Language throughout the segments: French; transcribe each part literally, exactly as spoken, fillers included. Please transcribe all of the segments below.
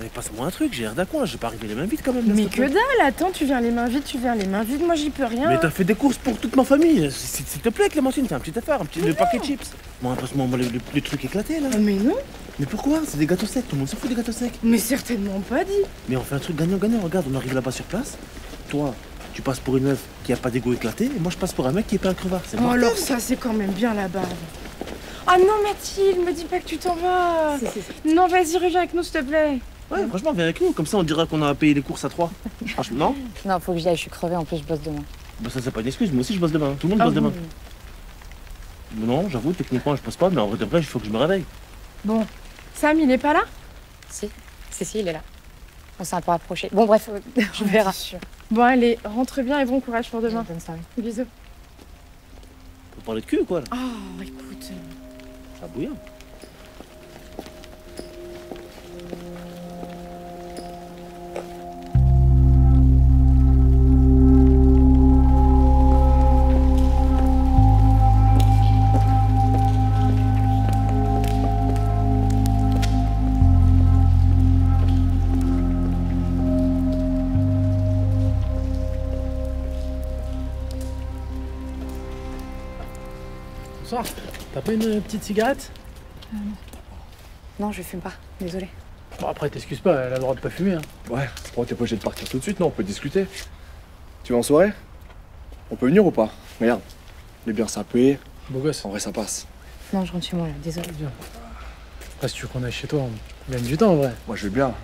mais passe-moi un truc, j'ai l'air d'un coin, je vais pas arriver les mains vides quand même. Mais que dalle, attends, tu viens les mains vides, tu viens les mains vides, moi j'y peux rien. Mais t'as fait des courses pour toute ma famille, s'il te plaît Clémentine, fais un petit affaire, un petit le paquet de chips. Bon, passe-moi le truc éclaté là. Mais non. Mais pourquoi? C'est des gâteaux secs, tout le monde s'en fout des gâteaux secs. Mais certainement pas dit. Mais on fait un truc gagnant-gagnant, regarde, on arrive là-bas sur place, toi... Tu passes pour une meuf qui a pas d'égo éclaté, et moi je passe pour un mec qui est pas un crevard. C'est oh, alors ça, c'est quand même bien la barbe. Ah oh non, Mathilde, me dis pas que tu t'en vas. Si, si, si. Non, vas-y, reviens avec nous, s'il te plaît. Ouais, hum. franchement, viens avec nous, comme ça on dira qu'on a payé les courses à trois. Franchement, non Non, faut que j'y aille, je suis crevée, en plus je bosse demain. Bah, ça, c'est pas une excuse, moi aussi je bosse demain. Tout le monde ah, bosse oui, demain. Oui. Non, j'avoue, techniquement, je bosse pas, mais en vrai de vrai, il faut que je me réveille. Bon, Sam, il est pas là? Si, si, si, il est là. On s'est un peu rapprochés. Bon, bref, on verra. Bon, allez, rentre bien et bon courage pour demain. Bonne soirée. Bisous. Faut parler de cul ou quoi, là? Oh, écoute. Ça bouillonne. T'as pas une petite cigarette? euh, Non, je fume pas, désolé. Bon, après, t'excuses pas, elle a le droit de pas fumer. Hein. Ouais, pourquoi t'es pas obligé de partir tout de suite? Non, on peut discuter. Tu vas en soirée? On peut venir ou pas? Regarde, on est bien sapé. Beau gosse. En vrai, ça passe. Non, je rentre chez moi là, désolé. Bien. Après, si tu veux qu'on aille chez toi, on gagne du temps en vrai. Moi, je vais bien.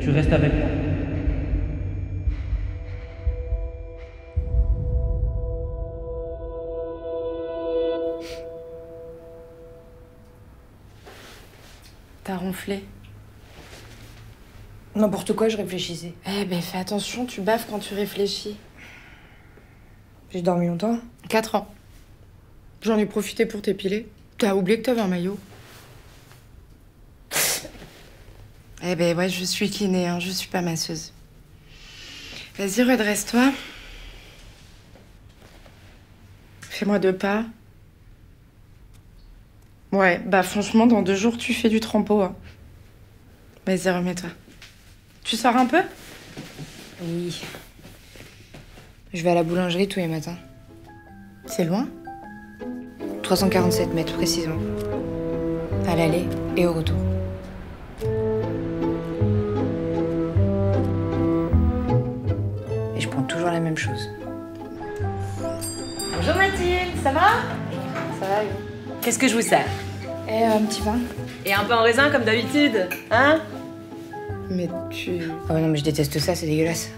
Tu restes avec moi. T'as ronflé. N'importe quoi, je réfléchissais. Eh ben, fais attention, tu baffes quand tu réfléchis. J'ai dormi longtemps. Quatre ans. J'en ai profité pour t'épiler. T'as oublié que t'avais un maillot. Eh ben ouais, je suis kiné, hein, je suis pas masseuse. Vas-y, redresse-toi. Fais-moi deux pas. Ouais, bah franchement, dans deux jours, tu fais du trempeau. Hein. Vas-y, remets-toi. Tu sors un peu? Oui. Je vais à la boulangerie tous les matins. C'est loin? trois cent quarante-sept mètres, précisément. À l'aller et au retour. Toujours la même chose. Bonjour Mathilde, ça va? Ça va, oui. Qu'est-ce que je vous sers? Et un petit vin. Et un pain en raisin comme d'habitude, hein? Mais tu... Oh non, mais je déteste ça, c'est dégueulasse.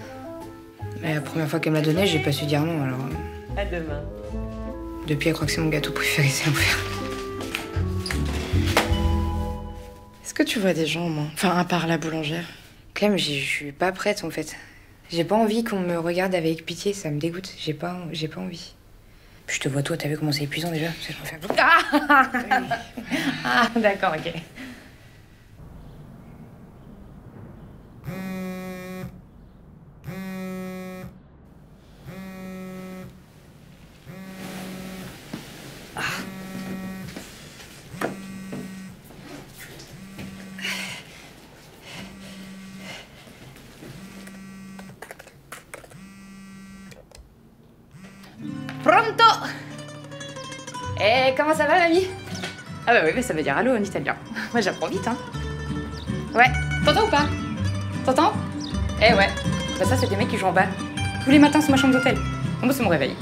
Mais la première fois qu'elle m'a donné, j'ai pas su dire non, alors... À demain. Depuis, elle croit que c'est mon gâteau préféré, c'est l'enfer. Est-ce que tu vois des gens, au moins? Enfin, à part la boulangère. Clem, je suis pas prête, en fait. J'ai pas envie qu'on me regarde avec pitié, ça me dégoûte. J'ai pas, j'ai pas envie. Puis je te vois toi, t'as vu comment c'est épuisant déjà? Ça j'en fais... Ah, oui. Ah d'accord, ok. Ah. Pronto! Eh, comment ça va, mamie? Ah bah oui, mais ça veut dire allô en italien. Moi, j'apprends vite, hein. Ouais. T'entends ou pas? T'entends? Eh ouais. Bah ça, c'est des mecs qui jouent en bas. Tous les matins, sur ma chambre d'hôtel. Moi, c'est mon réveil.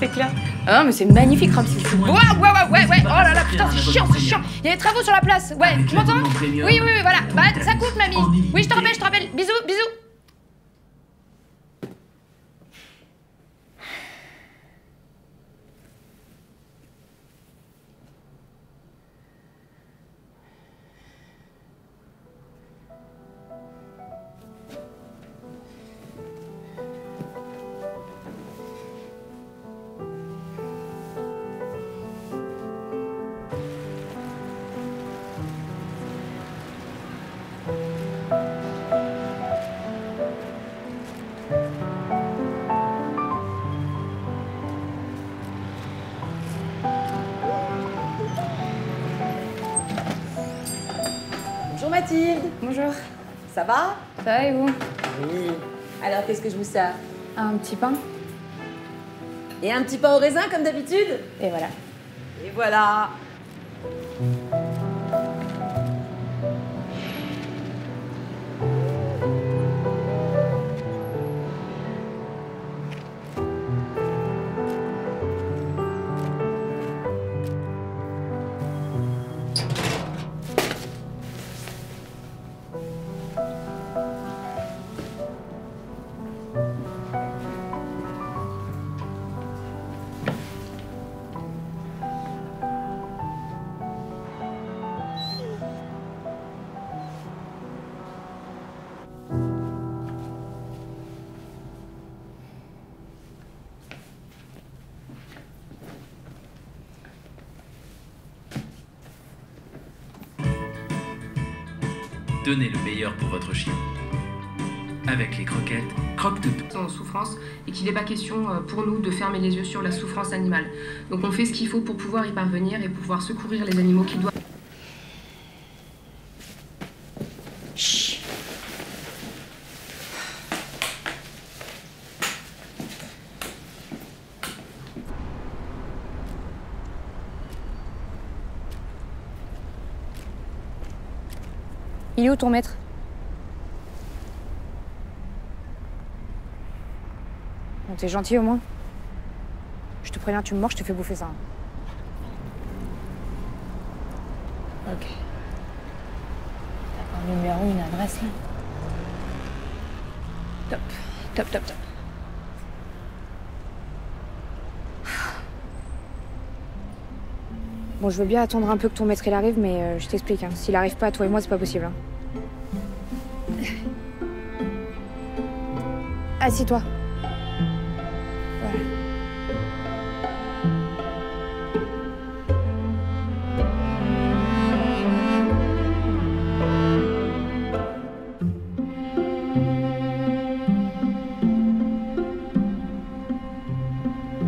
C'est clair. Ah non, mais c'est magnifique, Ramsey. Ouais, ouais, ouais, ouais, ouais. Oh là là, putain, c'est chiant, c'est chiant. Il y a des travaux sur la place. Ouais, tu m'entends? Oui, oui, oui, voilà. Bah, ça coûte, mamie. Oui, je te rappelle, je te rappelle. Bisous, bisous. Mathilde. Bonjour. Ça va? Ça va et vous? Oui. Alors, qu'est-ce que je vous sers? Un petit pain. Et un petit pain au raisin, comme d'habitude? Et voilà. Et voilà. Donnez le meilleur pour votre chien. Avec les croquettes, croque-tout. En souffrance et qu'il n'est pas question pour nous de fermer les yeux sur la souffrance animale. Donc on fait ce qu'il faut pour pouvoir y parvenir et pouvoir secourir les animaux qui doivent. Chut. Il est où ton maître? Bon, t'es gentil au moins. Je te préviens, tu me mords, je te fais bouffer ça. Ok. T'as un numéro, une adresse là? Top, top, top, top. Bon, je veux bien attendre un peu que ton maître il arrive, mais euh, je t'explique. Hein. S'il arrive pas, toi et moi, c'est pas possible. Hein. Assis-toi. Voilà.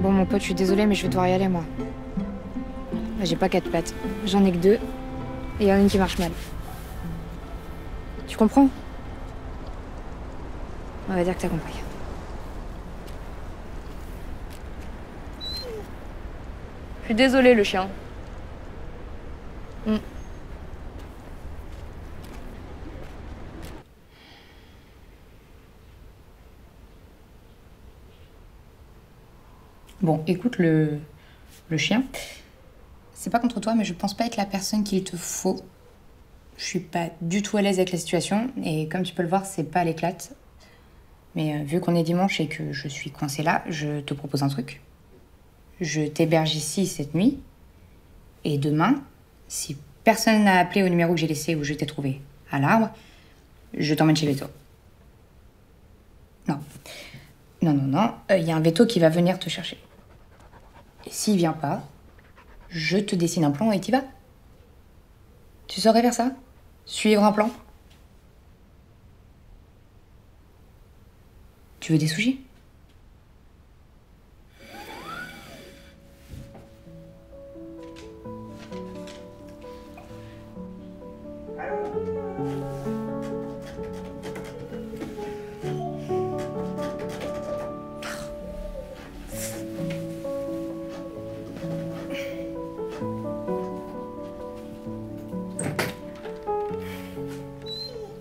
Bon, mon pote, je suis désolée, mais je vais devoir y aller, moi. J'ai pas quatre pattes. J'en ai que deux. Et il y en a une qui marche mal. Tu comprends? On va dire que t'as compris. Je suis désolée, le chien. Mm. Bon, écoute, le, le chien... C'est pas contre toi, mais je pense pas être la personne qu'il te faut. Je suis pas du tout à l'aise avec la situation, et comme tu peux le voir, c'est pas à l'éclate. Mais euh, vu qu'on est dimanche et que je suis coincée là, je te propose un truc. Je t'héberge ici cette nuit, et demain, si personne n'a appelé au numéro que j'ai laissé ou je t'ai trouvé à l'arbre, je t'emmène chez Veto. Non. Non, non, non, il euh, y a un Veto qui va venir te chercher. Et s'il vient pas... Je te dessine un plan et t'y vas. Tu saurais faire ça? Suivre un plan? Tu veux des sushis?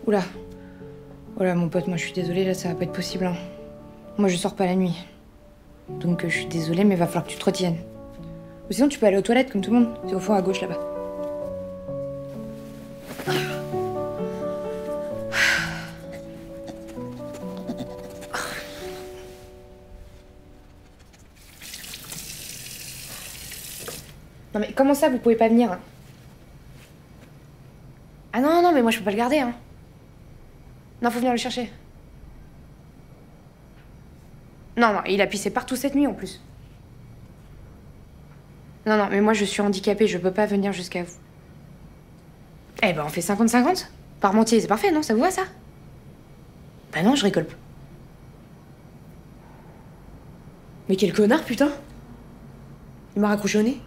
Oula, voilà mon pote, moi je suis désolée, là ça va pas être possible. Hein. Moi je sors pas la nuit. Donc euh, je suis désolée, mais va falloir que tu te retiennes. Ou sinon tu peux aller aux toilettes comme tout le monde, c'est au fond à gauche là-bas. Non mais comment ça vous pouvez pas venir? Ah non, non, mais moi je peux pas le garder, hein. Non, faut venir le chercher. Non, non, il a pissé partout cette nuit en plus. Non, non, mais moi je suis handicapée, je peux pas venir jusqu'à vous. Eh ben, on fait cinquante cinquante. Parmentier, c'est parfait, non? Ça vous va, ça? Bah ben non, je rigole pas. Mais quel connard, putain! Il m'a raccroché au nez.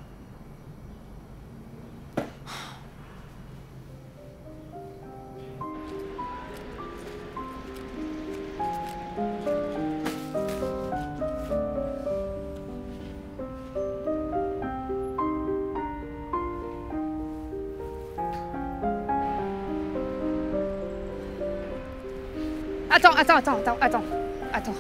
Attends, attends, attends, attends, attends, attends.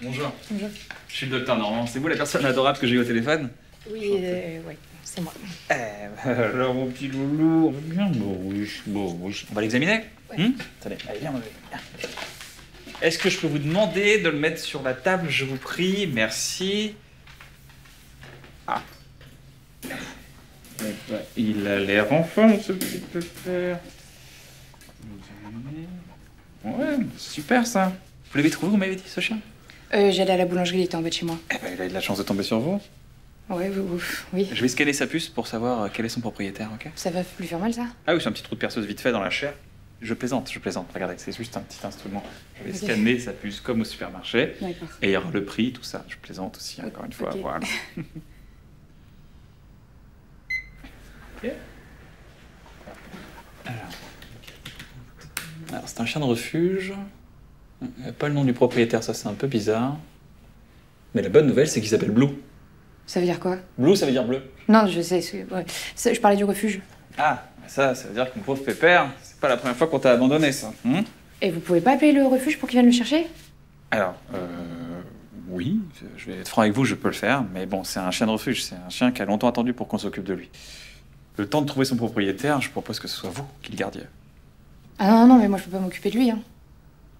Bonjour. Bonjour. Je suis le docteur Normand. C'est vous la personne adorable que j'ai eu au téléphone? Oui, euh, ouais, c'est moi. Eh, ben, alors mon petit loulou, bien bourriche, bourriche. On va l'examiner? Ouais. Hmm? Attendez, allez, viens, viens. Est-ce que je peux vous demander de le mettre sur la table? Je vous prie, merci. Ah. Il a l'air enfant, ce petit pépère. Ouais, super ça. Vous l'avez trouvé, vous m'avez dit, ce chien? Euh, j'allais à la boulangerie, il était en bas de chez moi. Eh ben, il a eu de la chance de tomber sur vous. Ouais, ouf, oui. Je vais scanner sa puce pour savoir quel est son propriétaire, ok? Ça va lui faire mal, ça? Ah oui, c'est un petit trou de perceuse vite fait dans la chair. Je plaisante, je plaisante. Regardez, c'est juste un petit instrument. Je vais okay. scanner sa puce comme au supermarché. D'accord. Et il y aura le prix, tout ça. Je plaisante aussi, okay. encore une fois. Okay. Voilà. Ok. Alors, Alors c'est un chien de refuge. Pas le nom du propriétaire, ça c'est un peu bizarre. Mais la bonne nouvelle, c'est qu'il s'appelle Blue. Ça veut dire quoi? Blue, ça veut dire bleu. Non, je sais, ouais. Je parlais du refuge. Ah, ça, ça veut dire que mon pauvre pépère, c'est pas la première fois qu'on t'a abandonné, ça. Hmm? Et vous pouvez pas appeler le refuge pour qu'il vienne le chercher? Alors, euh... oui, je vais être franc avec vous, je peux le faire. Mais bon, c'est un chien de refuge, c'est un chien qui a longtemps attendu pour qu'on s'occupe de lui. Le temps de trouver son propriétaire, je propose que ce soit vous qui le gardiez. Ah non, non, mais moi je peux pas m'occuper de lui, hein.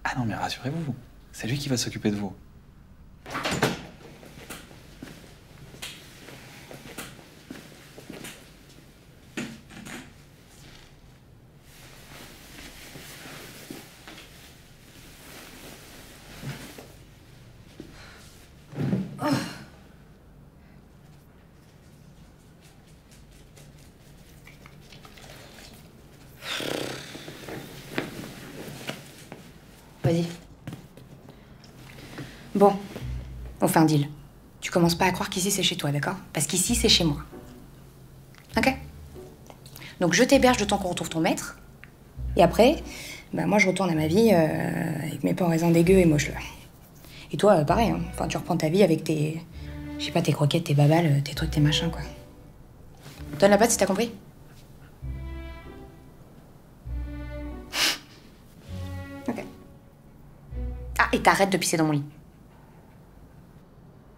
Ah non, mais rassurez-vous, c'est lui qui va s'occuper de vous. Oh. Vas-y. Bon, on fait un deal. Tu commences pas à croire qu'ici c'est chez toi, d'accord? Parce qu'ici c'est chez moi. Ok? Donc je t'héberge le temps qu'on retrouve ton maître. Et après, bah moi je retourne à ma vie euh, avec mes parents dégueux et moches là. Et toi, euh, pareil, hein. Enfin, tu reprends ta vie avec tes. Je sais pas, tes croquettes, tes babales, tes trucs, tes machins, quoi. Donne la patte si t'as compris? Ok. Ah, et t'arrêtes de pisser dans mon lit.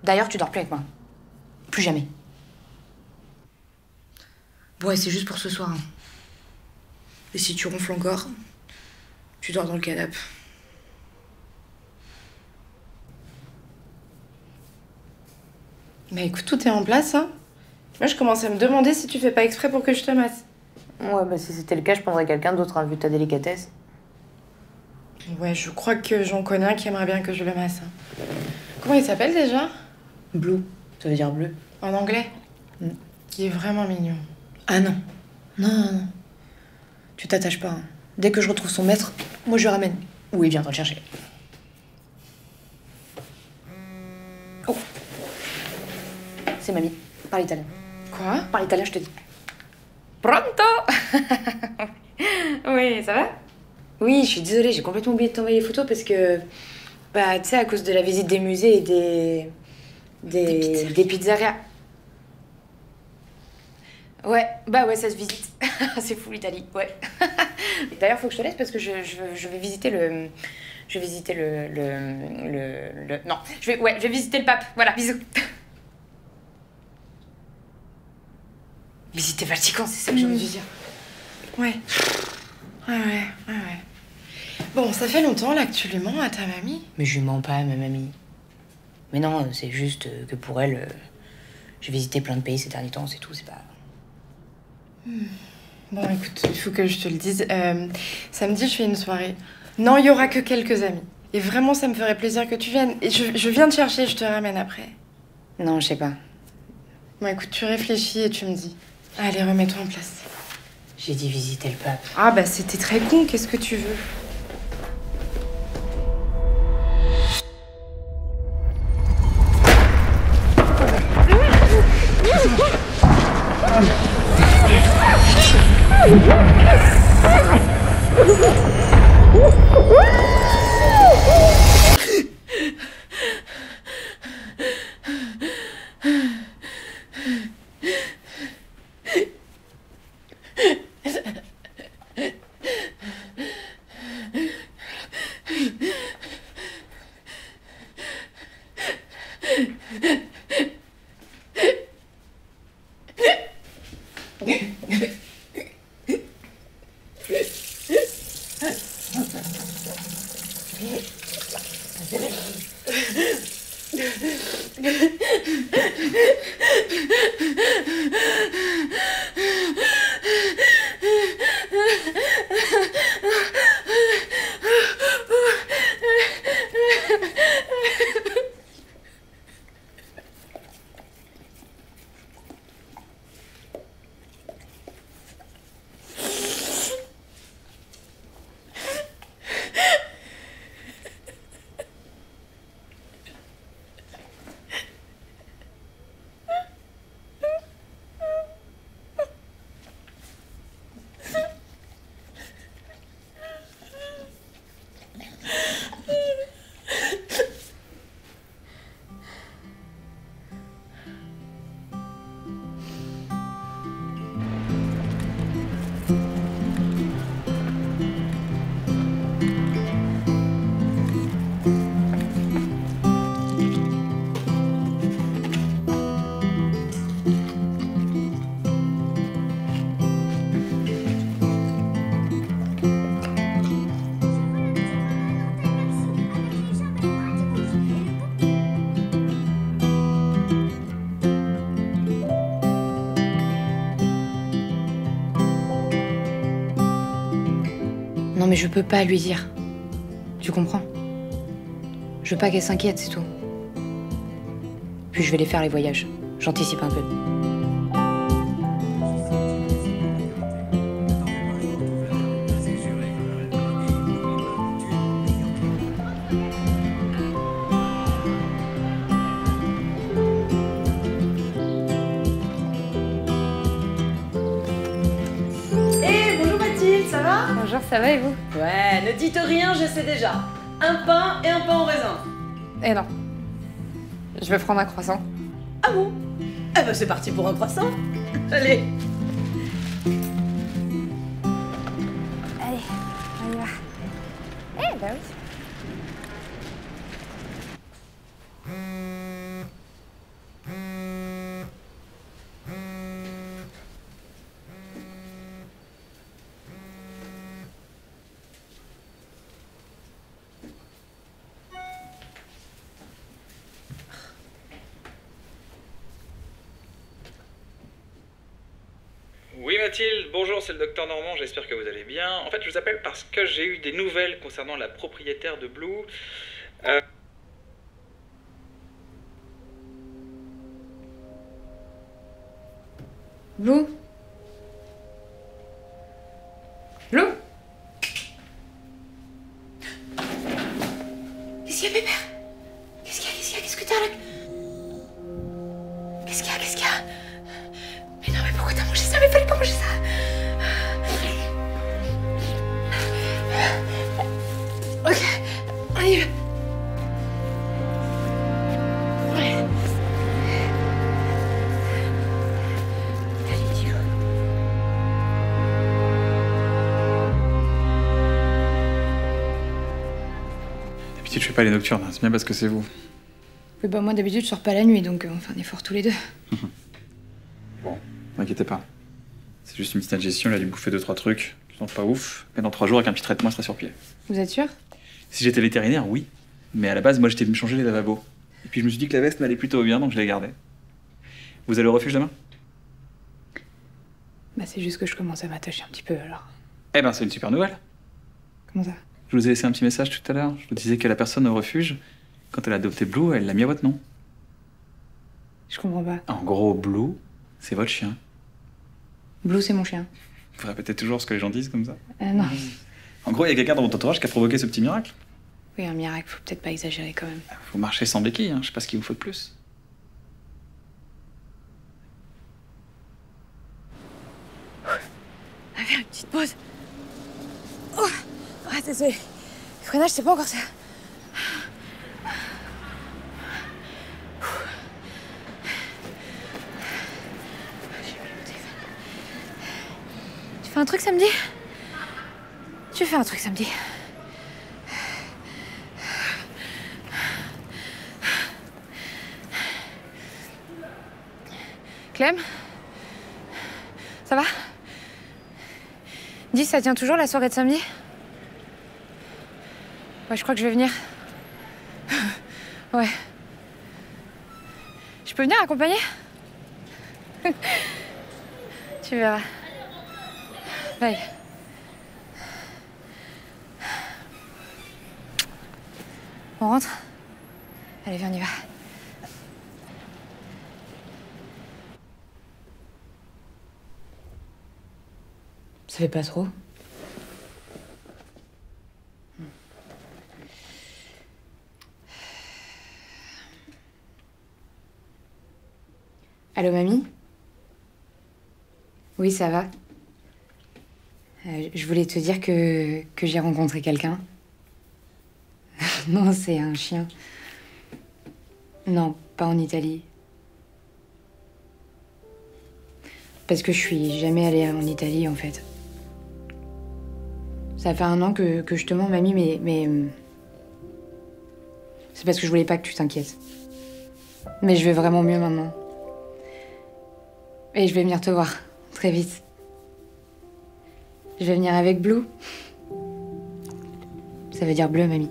D'ailleurs, tu dors plus avec moi. Plus jamais. Bon, et c'est juste pour ce soir. Hein. Et si tu ronfles encore, tu dors dans le canapé. Bah écoute, tout est en place, hein. Moi, je commence à me demander si tu fais pas exprès pour que je te masse. Ouais, bah si c'était le cas, je prendrais quelqu'un d'autre, hein, vu ta délicatesse. Ouais, je crois que j'en connais un qui aimerait bien que je le masse. Hein. Comment il s'appelle, déjà? Blue. Ça veut dire bleu. En anglais? Mm. Il est vraiment mignon. Ah non. Non, non, non. Tu t'attaches pas, hein. Dès que je retrouve son maître, moi, je le ramène. Ou il viendra le chercher. Oh. C'est mamie. Parle italien. Quoi? Parle italien, je te dis. Pronto? Oui, ça va? Oui, je suis désolée, j'ai complètement oublié de t'envoyer les photos parce que... Bah, tu sais, à cause de la visite des musées et des... Des... Des pizzerias. Des pizzerias. Ouais, bah ouais, ça se visite. C'est fou l'Italie, ouais. D'ailleurs, faut que je te laisse parce que je, je, je vais visiter le... Je vais visiter le... le... le... le... Non, je vais... Ouais, je vais visiter le pape. Voilà, bisous. Visiter Vatican, c'est ça que j'ai envie de dire. Ouais. Ouais, ouais, ouais, ouais. Bon, ça fait longtemps là que tu lui mens à ta mamie. Mais je lui mens pas à ma mamie. Mais non, c'est juste que pour elle, euh, j'ai visité plein de pays ces derniers temps, c'est tout, c'est pas... Hmm. Bon, écoute, il faut que je te le dise. Euh, samedi, je fais une soirée. Non, il y aura que quelques amis. Et vraiment, ça me ferait plaisir que tu viennes. Et je, je viens te chercher, je te ramène après. Non, je sais pas. Bon, écoute, tu réfléchis et tu me dis. Allez, remets-toi en place. J'ai dit visiter le pape. Ah bah c'était très con, qu'est-ce que tu veux? Non mais je peux pas lui dire, tu comprends? Je veux pas qu'elle s'inquiète, c'est tout. Puis je vais les faire les voyages, j'anticipe un peu. Bonjour, ça va et vous? Ouais, ne dites rien, je sais déjà. Un pain et un pain au raisin. Eh non. Je vais prendre un croissant. Ah bon? Eh ben c'est parti pour un croissant. Allez. Allez, on y va. Eh ben oui. Oui Mathilde, bonjour, c'est le docteur Normand, j'espère que vous allez bien. En fait, je vous appelle parce que j'ai eu des nouvelles concernant la propriétaire de Blue. Euh... Blue Blue Qu'est-ce qu'il y a, pépère? Qu'est-ce qu'il y a, qu'est-ce qu'il y a, qu'est-ce que t'as là? Qu'est-ce qu'il y a, qu'est-ce qu'il y a? Mais non, mais pourquoi t'as mangé ça? Mais fallait pas manger ça! Ok, on y va! D'habitude, je fais pas les nocturnes, c'est bien parce que c'est vous. Oui, bah, moi d'habitude, je sors pas la nuit, donc euh, on fait un effort tous les deux. N'inquiétez pas, c'est juste une petite ingestion, il a dû bouffer deux trois trucs, je sens pas ouf, mais dans trois jours avec un petit traitement, il sera sur pied. Vous êtes sûr? Si j'étais vétérinaire, oui, mais à la base, moi j'étais de me changer les lavabos. Et puis je me suis dit que la veste m'allait plutôt bien, donc je l'ai gardée. Vous allez au refuge demain? Bah c'est juste que je commence à m'attacher un petit peu alors. Eh ben c'est une super nouvelle. Comment ça? Je vous ai laissé un petit message tout à l'heure, je vous disais que la personne au refuge, quand elle a adopté Blue, elle l'a mis à votre nom. Je comprends pas. En gros, Blue, c'est votre chien. Blue, c'est mon chien. Vous répétez toujours ce que les gens disent comme ça? Euh, non. En gros, il y a quelqu'un dans votre entourage qui a provoqué ce petit miracle. Oui, un miracle, faut peut-être pas exagérer quand même. Vous marchez sans béquille, hein. Je sais pas ce qu'il vous faut de plus. On va faire une petite pause. Oh. Ah, désolé. Le freinage, c'est pas encore ça. Tu fais un truc samedi? Tu fais un truc samedi? Clem? Ça va? Dis, ça tient toujours la soirée de samedi? Ouais, je crois que je vais venir. Ouais. Je peux venir accompagner? Tu verras. Bye. On rentre? Allez, viens, on y va. Ça fait pas trop? Allô, mamie? Oui, ça va. Euh, je voulais te dire que, que j'ai rencontré quelqu'un. Non, c'est un chien. Non, pas en Italie. Parce que je suis jamais allée en Italie, en fait. Ça fait un an que, que je te mens, mamie, mais... mais... c'est parce que je voulais pas que tu t'inquiètes. Mais je vais vraiment mieux maintenant. Et je vais venir te voir, très vite. Je vais venir avec Blue. Ça veut dire bleu, mamie. Et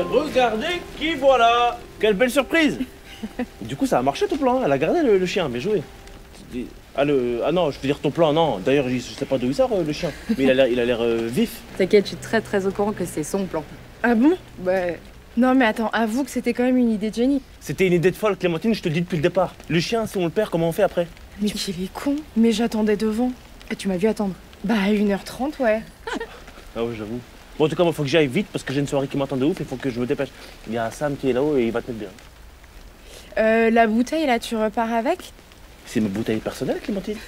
regardez qui voilà! Quelle belle surprise! Du coup, ça a marché ton plan, hein. Elle a gardé le, le chien, bien joué. Ah, le... ah non, je veux dire ton plan, non. D'ailleurs, je sais pas d'où il sort, le chien. Mais il a l'air euh, vif. T'inquiète, je suis très très au courant que c'est son plan. Ah bon? Bah... non mais attends, avoue que c'était quand même une idée de génie. C'était une idée de folle, Clémentine, je te le dis depuis le départ. Le chien, si on le perd, comment on fait après? Mais tu... qu'il est con. Mais j'attendais devant. Et tu m'as vu attendre? Bah à une heure trente, ouais. Ah ouais, j'avoue. Bon, en tout cas, il faut que j'aille vite parce que j'ai une soirée qui m'attend de ouf, il faut que je me dépêche. Il y a Sam qui est là-haut et il va te mettre bien. Euh, la bouteille, là, tu repars avec? C'est ma bouteille personnelle, Clémentine.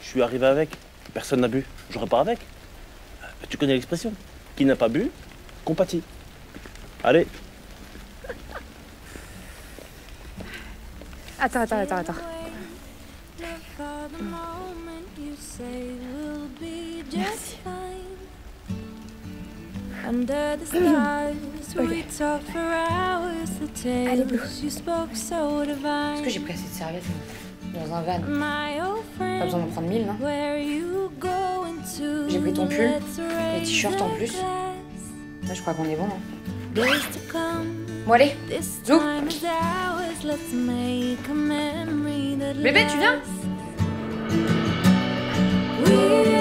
Je suis arrivé avec, personne n'a bu, je repars avec. Tu connais l'expression, qui n'a pas bu, qu'on pâtit. Allez. Attends, attends, attends, attends. Merci. Under the stars, okay. We talk for hours. The tales you spoke so divine. Est-ce que j'ai pris assez de serviettes dans un van? Pas besoin d'en prendre mille, non? J'ai pris ton pull, les t-shirts en plus. Là, je crois qu'on est bon, non? Bon, allez, zou! Bébé, tu viens? Oui.